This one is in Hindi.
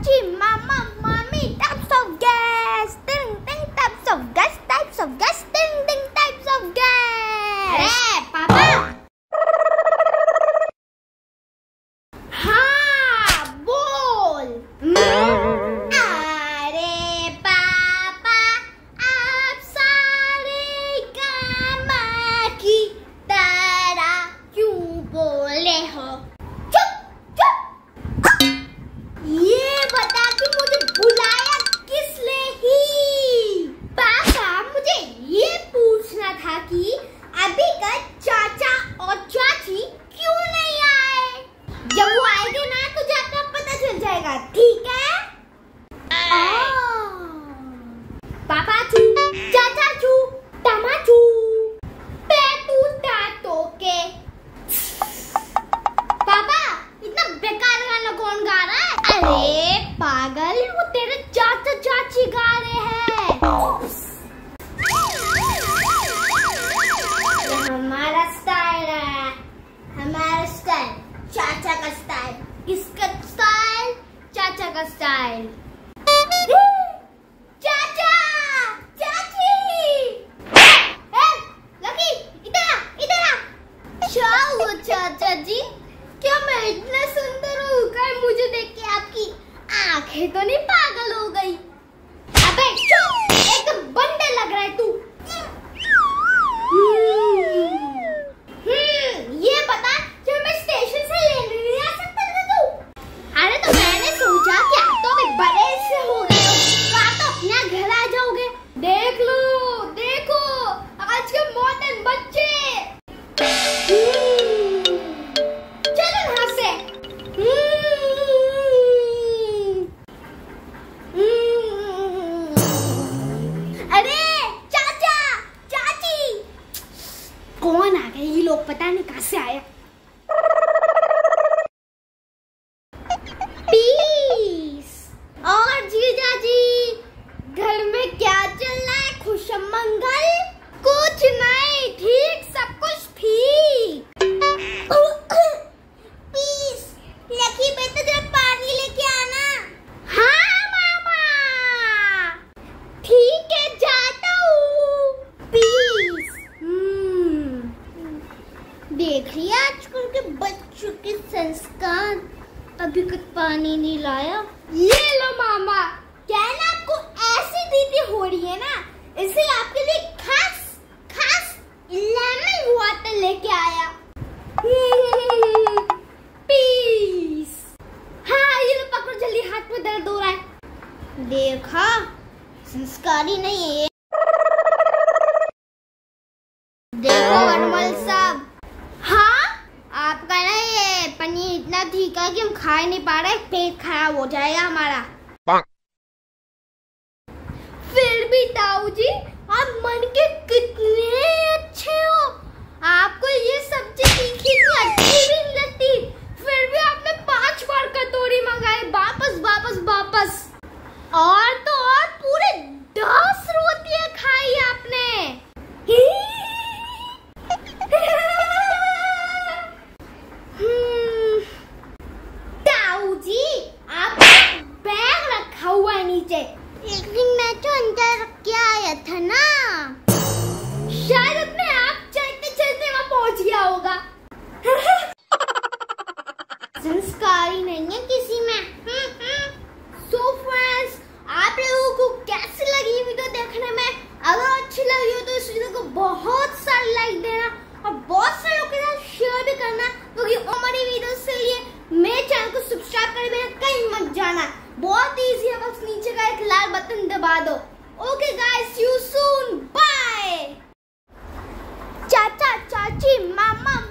Chachi, Mama, Mommy, types of gas. Ding, ding, types of gas, types of gas. Ding, ding, types of gas. अरे पापा, हाँ बोल। अरे पापा, आप सारे गामा की तरह क्यों बोले हो? ठीक है। पापा चू, चाचा चू, टामा चू, पेटू टाटो के। पापा, इतना बेकार गाना कौन गा रहा है? अरे पागल, वो तेरे चाचा चाची गा रहे हैं। हमारा स्टाइल है, हमारा स्टाइल, चाचा का स्टाइल, इसका स्टाइल, चाचा का स्टाइल। चाचा, चाची, लकी इधर इधर आ। क्या हुआ चाचा जी? क्या मैं इतना सुंदर हूँ कि मुझे देख के आपकी आंखें तो नहीं पागल हो गई? अबे चुप, एकदम बंदर लग रहा है तू। कौन आ गए ये लोग? पता नहीं कहाँ से आए। पीस और जीजा जी, घर में क्या चल रहा है? खुश मंगल? कुछ नहीं, ठीक, सब कुछ ठीक। पीस, लकी बेटा जरा पानी लेके आना। हाँ मामा, ठीक है, जाता हूँ। पीस, देख लिया आजकल के बच्चों के संस्कार, अभी कुछ पानी नहीं लाया। ये लो मामा, क्या ना आपको ऐसी दीदी हो रही है ना, इसलिए आपके लिए खास खास लेमन वाटर लेके आया। पीस, हाँ ये लो पकड़ो जल्दी, हाथ में दर्द हो रहा है। देखा, संस्कारी नहीं है। देखो अनमोल साहब, आपका ना ये पनीर इतना तीखा कि हम खा ही नहीं पा रहे, पेट खराब हो जाएगा हमारा। फिर भी ताऊ जी, आप मन के कितने अच्छे हो, आपको ये सब्जी तीखी अच्छी भी नहीं लगती, फिर भी आपने 5 बार कटोरी मंगाई, वापस वापस वापस। और तो और पूरे 10 रोटियां खाई आपने। संस्कारी नहीं है किसी में। So friends, आप लोगों को कैसी लगी वीडियो देखने में? अगर अच्छी लगी हो तो इस वीडियो को बहुत सारे लाइक देना और बहुत सारे लोगों के साथ शेयर भी करना, क्योंकि हमारी वीडियो के लिए मेरे चैनल को सब्सक्राइब कर देना, कहीं मत जाना, बहुत ईजी है, बस नीचे का एक लाल बटन दबा दो। Okay guys, see you soon, bye. चाचा, चाची, मामा